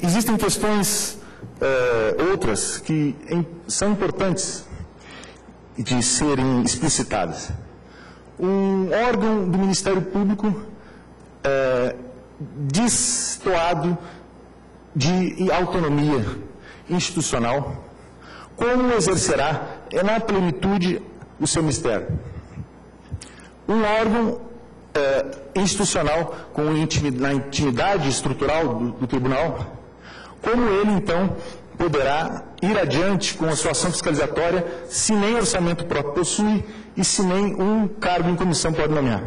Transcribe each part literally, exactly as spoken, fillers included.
E existem questões é, outras que em, são importantes de serem explicitadas. Um órgão do Ministério Público é, destoado de autonomia institucional, como exercerá na plenitude o seu ministério? Um órgão é, institucional com intimidade, na intimidade estrutural do, do tribunal, como ele, então, poderá ir adiante com a sua ação fiscalizatória se nem orçamento próprio possui e se nem um cargo em comissão pode nomear?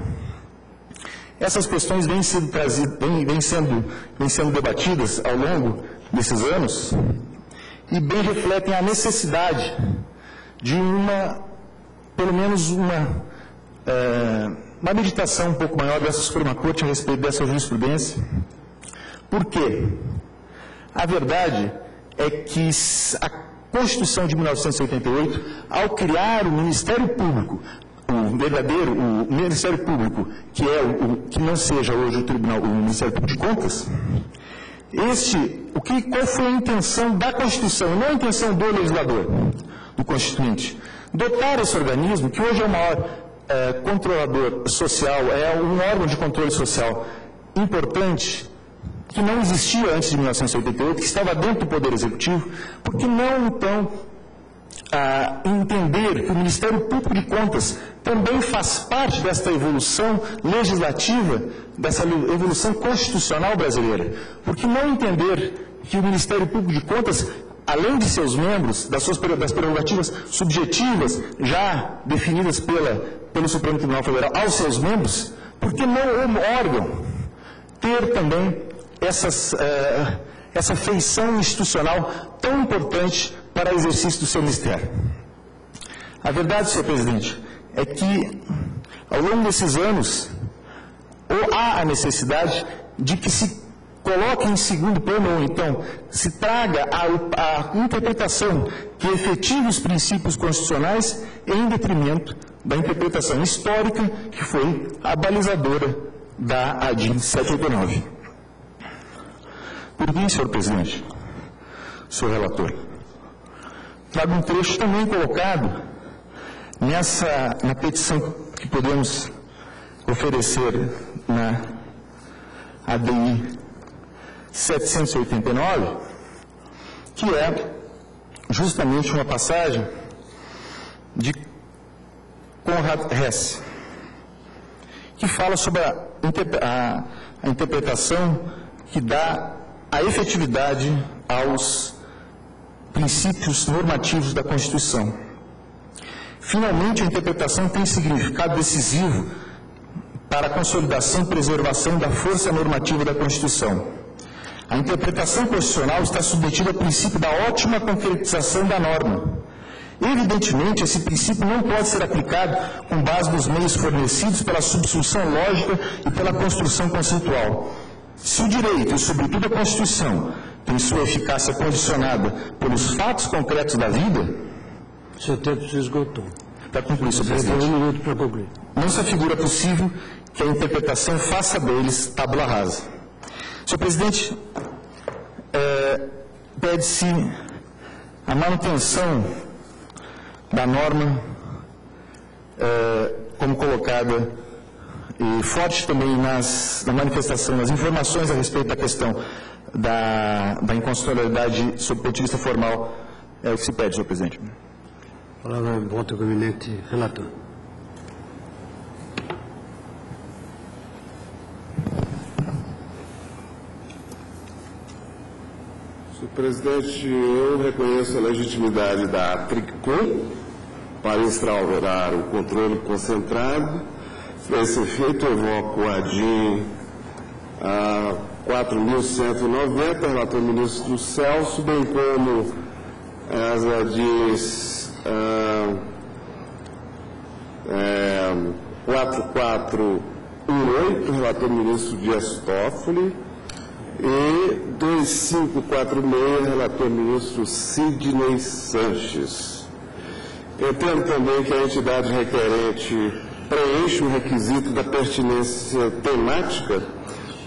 Essas questões vêm sendo, trazidas, vêm, vêm sendo, vêm sendo debatidas ao longo desses anos e bem refletem a necessidade de uma, pelo menos uma, é, uma meditação um pouco maior dessa Suprema Corte a respeito dessa jurisprudência. Por quê? A verdade é que a Constituição de mil novecentos e oitenta e oito, ao criar o Ministério Público, o verdadeiro o Ministério Público, que, é o, que não seja hoje o, Tribunal, o Ministério Público de Contas, este, o que, qual foi a intenção da Constituição, não a intenção do legislador, do Constituinte? Dotar esse organismo, que hoje é o maior é, controlador social, é um órgão de controle social importante, que não existia antes de mil novecentos e oitenta e oito, que estava dentro do Poder Executivo, porque não, então, a entender que o Ministério Público de Contas também faz parte desta evolução legislativa, dessa evolução constitucional brasileira? Porque não entender que o Ministério Público de Contas, além de seus membros, das suas das prerrogativas subjetivas já definidas pela, pelo Supremo Tribunal Federal aos seus membros, porque não o órgão ter também essas, eh, essa feição institucional tão importante para o exercício do seu ministério? A verdade, senhor presidente, é que ao longo desses anos há a necessidade de que se coloque em segundo plano, ou então se traga a, a interpretação que efetive os princípios constitucionais em detrimento da interpretação histórica que foi a balizadora da A D I setecentos e oitenta e nove. Por fim, senhor presidente, senhor relator, trago um trecho também colocado nessa, na petição que podemos oferecer na A D I setecentos e oitenta e nove, que é justamente uma passagem de Konrad Hesse, que fala sobre a, a, a interpretação que dá a efetividade aos princípios normativos da Constituição. Finalmente, a interpretação tem significado decisivo para a consolidação e preservação da força normativa da Constituição. A interpretação constitucional está submetida ao princípio da ótima concretização da norma. Evidentemente, esse princípio não pode ser aplicado com base nos meios fornecidos pela subsunção lógica e pela construção conceitual. Se o direito, e sobretudo a Constituição, tem sua eficácia condicionada pelos fatos concretos da vida... Seu tempo se esgotou. Para concluir, senhor presidente. Um minuto para concluir. Não se afigura possível que a interpretação faça deles tábula rasa. Senhor presidente, é, pede-se a manutenção da norma é, como colocada... E forte também nas, na manifestação, nas informações a respeito da questão da, da inconstitucionalidade sob o ponto de vista formal, é o que se pede, senhor presidente. A palavra volta ao gabinete relator. Senhor presidente, eu reconheço a legitimidade da TRICCOM para instaurar o controle concentrado. Para esse efeito, eu evoco a ADI quatro mil cento e noventa, relator ministro Celso, bem como as A D Is ah, é, quatro mil quatrocentos e dezoito, relator ministro Dias Toffoli, e dois mil quinhentos e quarenta e seis, relator ministro Sidney Sanches. Entendo também que a entidade requerente preenche o requisito da pertinência temática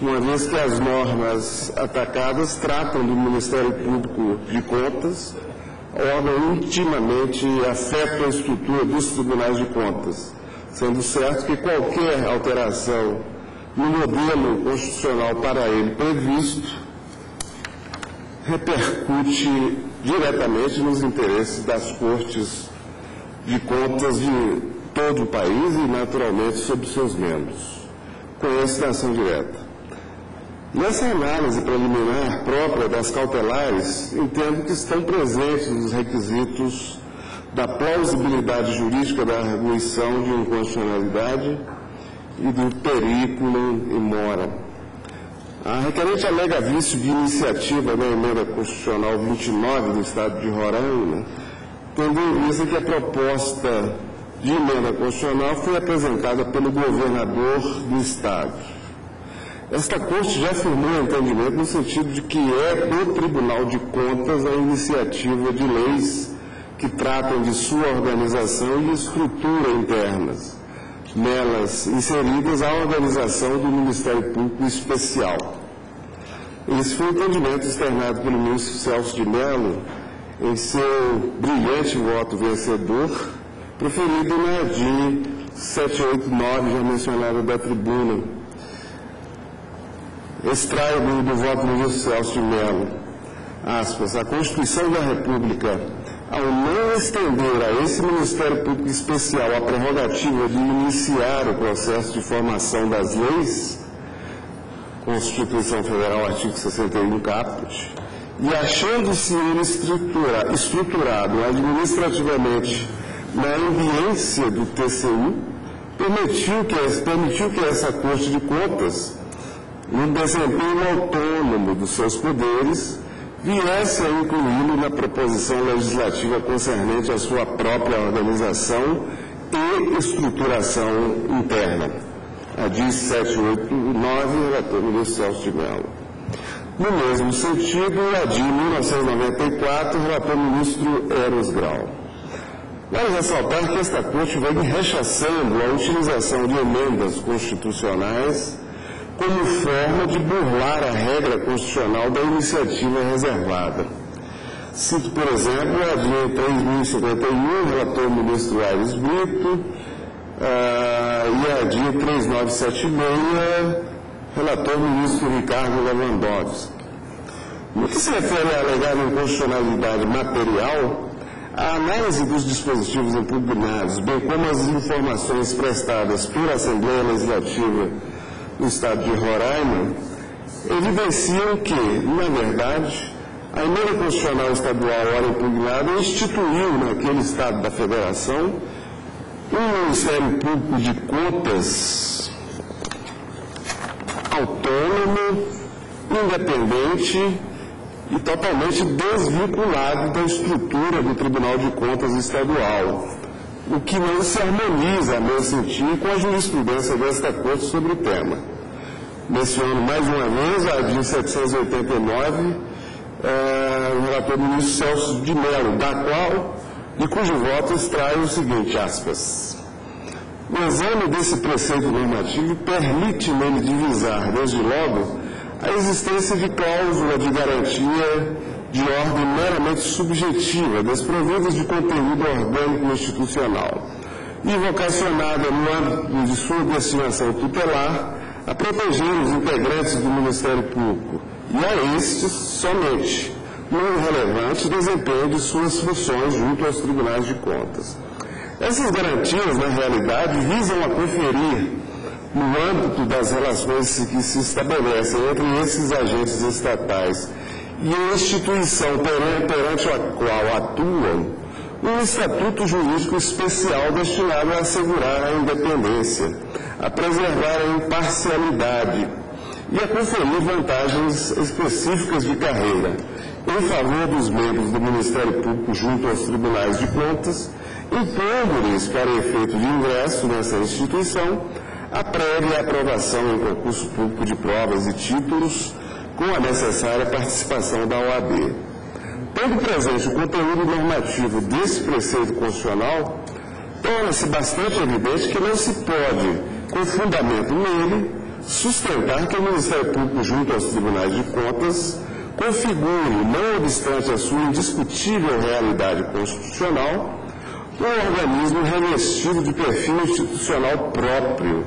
uma vez que as normas atacadas tratam do Ministério Público de Contas, órgão intimamente afeta a estrutura dos tribunais de contas, sendo certo que qualquer alteração no modelo constitucional para ele previsto repercute diretamente nos interesses das Cortes de Contas de todo o país e, naturalmente, sobre seus membros. Conheço da ação direta. Nessa análise preliminar própria das cautelares, entendo que estão presentes os requisitos da plausibilidade jurídica da arguição de inconstitucionalidade e do periculum in mora. A requerente alega vício de iniciativa da Emenda Constitucional vinte e nove do Estado de Roraima, tendo em vista que a proposta de emenda constitucional foi apresentada pelo governador do Estado. Esta Corte já firmou o entendimento no sentido de que é do Tribunal de Contas a iniciativa de leis que tratam de sua organização e estrutura internas, nelas inseridas a organização do Ministério Público Especial. Esse foi o entendimento externado pelo ministro Celso de Mello em seu brilhante voto vencedor, proferido na A D I setecentos e oitenta e nove, já mencionada da tribuna. Extraio do, do voto do ministro Celso de Mello, aspas, a Constituição da República, ao não estender a esse Ministério Público Especial a prerrogativa de iniciar o processo de formação das leis, Constituição Federal, artigo sessenta e um, caput, e achando-se estrutura, estruturado administrativamente na ambiência do T C U, permitiu que, permitiu que essa Corte de Contas, no desempenho autônomo dos seus poderes, viesse a incluí-lo na proposição legislativa concernente à sua própria organização e estruturação interna. A D I setecentos e oitenta e nove, relator ministro Celso de Mello. No mesmo sentido, A D I mil novecentos e noventa e quatro, relator ministro Eros Grau. Vale ressaltar que esta Corte vem rechaçando a utilização de emendas constitucionais como forma de burlar a regra constitucional da iniciativa reservada. Cito, por exemplo, a ADI três mil e cinquenta e um, relator ministro Ayres Britto, uh, e a ADI três mil novecentos e setenta e seis, relator ministro Ricardo Lewandowski. No que se refere à alegada inconstitucionalidade material, a análise dos dispositivos impugnados, bem como as informações prestadas pela Assembleia Legislativa do Estado de Roraima, evidenciam que, na verdade, a Emenda Constitucional Estadual, ora impugnada, instituiu naquele Estado da Federação um Ministério Público de Contas autônomo, independente e totalmente desvinculado da estrutura do Tribunal de Contas Estadual, o que não se harmoniza, a meu sentir, com a jurisprudência desta Corte sobre o tema. Menciono mais uma vez a ADI setecentos e oitenta e nove, é, o relator do ministro Celso de Mello, da qual e cujo voto extrai o seguinte, aspas, o exame desse preceito normativo permite nele divisar, desde logo, a existência de cláusula de garantia de ordem meramente subjetiva, desprovidas de conteúdo orgânico institucional, e vocacionada no âmbito de sua destinação tutelar a proteger os integrantes do Ministério Público e a estes somente, no relevante desempenho de suas funções junto aos tribunais de contas. Essas garantias, na realidade, visam a conferir, no âmbito das relações que se estabelecem entre esses agentes estatais e a instituição perante a qual atuam, um estatuto jurídico especial destinado a assegurar a independência, a preservar a imparcialidade e a conferir vantagens específicas de carreira em favor dos membros do Ministério Público junto aos tribunais de contas, impondo-lhes, para efeito de ingresso nessa instituição, a prévia aprovação em concurso público de provas e títulos, com a necessária participação da O A B. Tendo presente o conteúdo normativo desse preceito constitucional, torna-se bastante evidente que não se pode, com fundamento nele, sustentar que o Ministério Público, junto aos Tribunais de Contas, configure, não obstante a sua indiscutível realidade constitucional, um organismo revestido de perfil institucional próprio,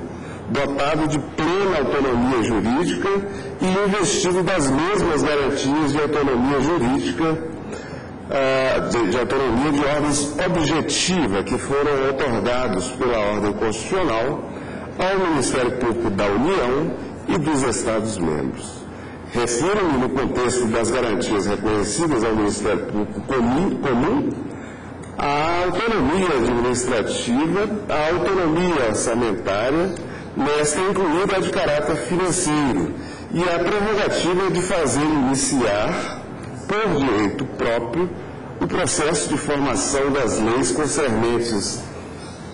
dotado de plena autonomia jurídica e investido das mesmas garantias de autonomia jurídica, de, de autonomia de ordens objetiva que foram otorgados pela ordem constitucional ao Ministério Público da União e dos Estados-membros. Refiro-me, no contexto das garantias reconhecidas ao Ministério Público comum, à autonomia administrativa, à autonomia orçamentária, nesta incluída a de caráter financeiro, e a prerrogativa de fazer iniciar, por direito próprio, o processo de formação das leis concernentes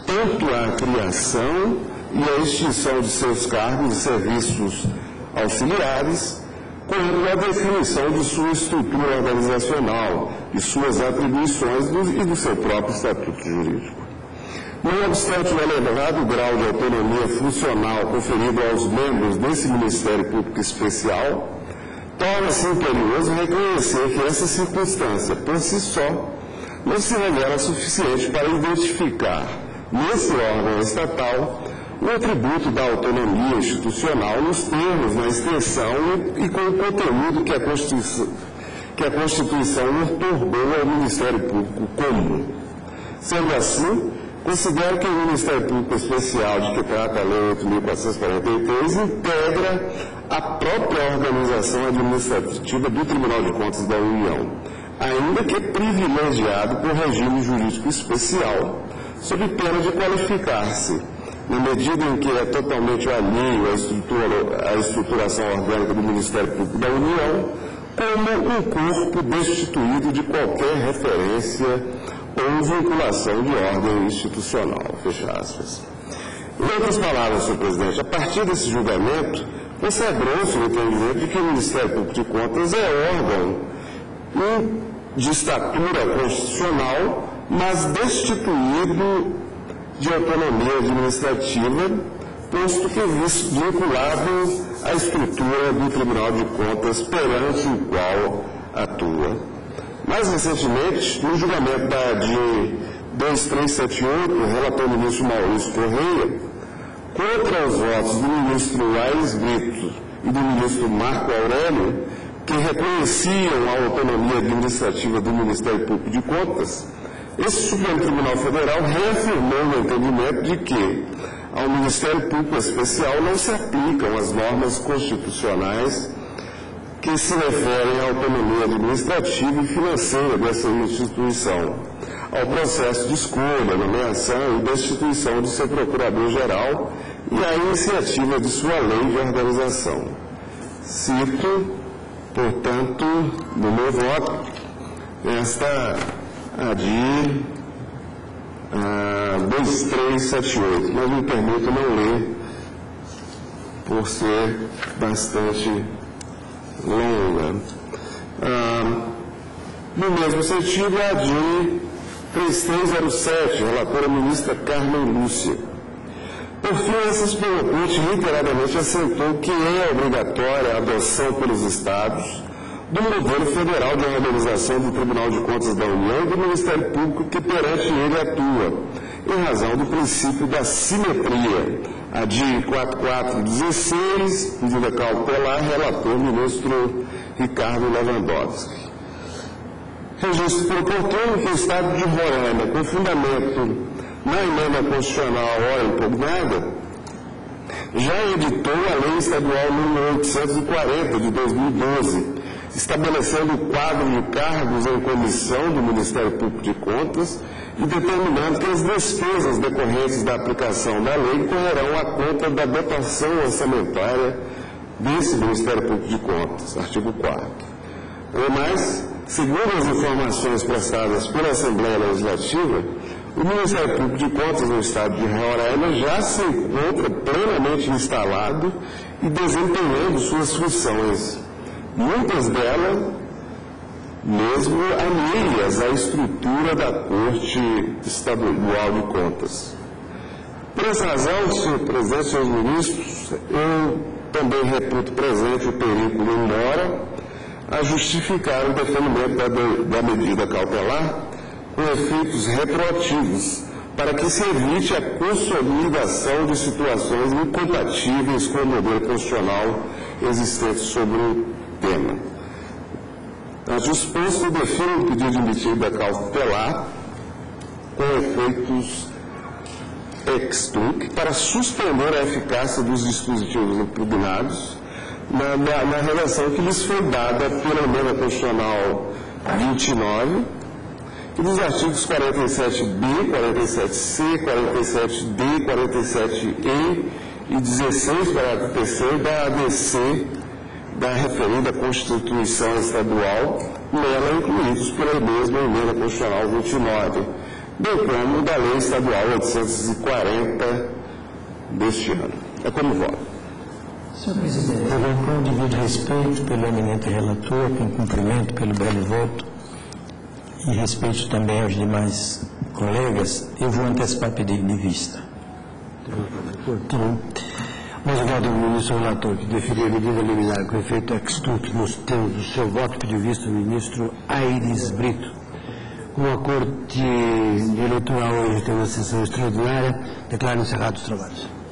tanto à criação e à extinção de seus cargos e serviços auxiliares, como à definição de sua estrutura organizacional, de suas atribuições e do seu próprio estatuto jurídico. Não obstante o elevado grau de autonomia funcional conferido aos membros desse Ministério Público Especial, torna-se imperioso reconhecer que essa circunstância, por si só, não se revela suficiente para identificar, nesse órgão estatal, o atributo da autonomia institucional nos termos, na extensão e com o conteúdo que a Constituição, que a Constituição otorgou ao Ministério Público comum. Sendo assim, considero que o Ministério Público Especial, de que trata a Lei oito mil quatrocentos e quarenta e três, integra a própria organização administrativa do Tribunal de Contas da União, ainda que privilegiado por regime jurídico especial, sob pena de qualificar-se, na medida em que é totalmente alheio à, estrutura, à estruturação orgânica do Ministério Público da União, como um corpo destituído de qualquer referência ou vinculação de ordem institucional. Fecha aspas. Em outras palavras, senhor presidente, a partir desse julgamento, consagrou-se o entendimento de que o Ministério Público de Contas é órgão de estatura constitucional, mas destituído de autonomia administrativa, posto que vinculado à estrutura do Tribunal de Contas perante o qual atua. Mais recentemente, no julgamento da A D I dois três sete oito, relator do ministro Maurício Corrêa, contra os votos do ministro Ayres Britto e do ministro Marco Aurélio, que reconheciam a autonomia administrativa do Ministério Público de Contas, esse Supremo Tribunal Federal reafirmou o entendimento de que ao Ministério Público Especial não se aplicam as normas constitucionais que se referem à autonomia administrativa e financeira dessa instituição, ao processo de escolha, nomeação e destituição de seu procurador-geral e à iniciativa de sua lei de organização. Cito, portanto, no meu voto, esta A D I dois três sete oito, mas me permito não ler, por ser bastante longa. Ah, no mesmo sentido, a ADI três três zero sete, relatora ministra Carmen Lúcia. Por fim, essa Suprema Corte reiteradamente assentou que é obrigatória a adoção pelos Estados do modelo federal de organização do Tribunal de Contas da União e do Ministério Público que perante ele atua, em razão do princípio da simetria. A D I quatro quatro um seis, medida cautelar, relator ministro Ricardo Lewandowski. Registro por oportuno que o Estado de Roraima, com fundamento na emenda constitucional ora impugnada, já editou a Lei Estadual número oitocentos e quarenta, de dois mil e doze, estabelecendo o quadro de cargos em comissão do Ministério Público de Contas e determinando que as despesas decorrentes da aplicação da lei correrão à conta da dotação orçamentária desse Ministério Público de Contas, artigo quarto. Ou mais, segundo as informações prestadas pela Assembleia Legislativa, o Ministério Público de Contas no Estado de Roraima já se encontra plenamente instalado e desempenhando suas funções, muitas delas mesmo alheias à estrutura da Corte Estadual de Contas. Por essa razão, senhor presidente, senhores ministros, eu também reputo presente o perículo embora a justificar o deferimento da, da medida cautelar com efeitos retroativos, para que se evite a consolidação de situações incompatíveis com o modelo constitucional existente sobre o tema. A disposto define o pedido de medida cautelar com efeitos ex tunc para suspender a eficácia dos dispositivos impugnados na, na, na relação que lhes foi dada pela Emenda Constitucional vinte e nove e dos artigos quarenta e sete B, quarenta e sete C, quarenta e sete D, quarenta e sete E e dezesseis para terceiro da A D C da referida Constituição Estadual, nela incluídos pela mesma Emenda Constitucional vinte e nove, bem como da Lei Estadual oitocentos e quarenta deste ano. É como voto. Senhor Presidente, com o devido respeito pelo eminente relator, com cumprimento pelo belo voto e respeito também aos demais colegas, eu vou antecipar pedido de vista. Mas o voto do ministro relator, que deferiu a medida liminar com efeito ex tunc nos termos do seu voto, pediu vista o ministro Ayres Britto. Com a Corte Eleitoral hoje tem uma sessão extraordinária, declaro encerrados os trabalhos.